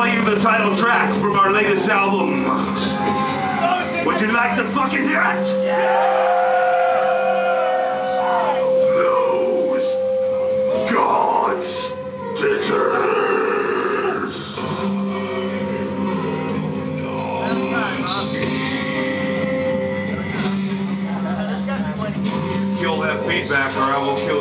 play you the title track from our latest album. Would you like to fucking hear it? Yeah. Those Gods Detest. Kill that feedback or I will kill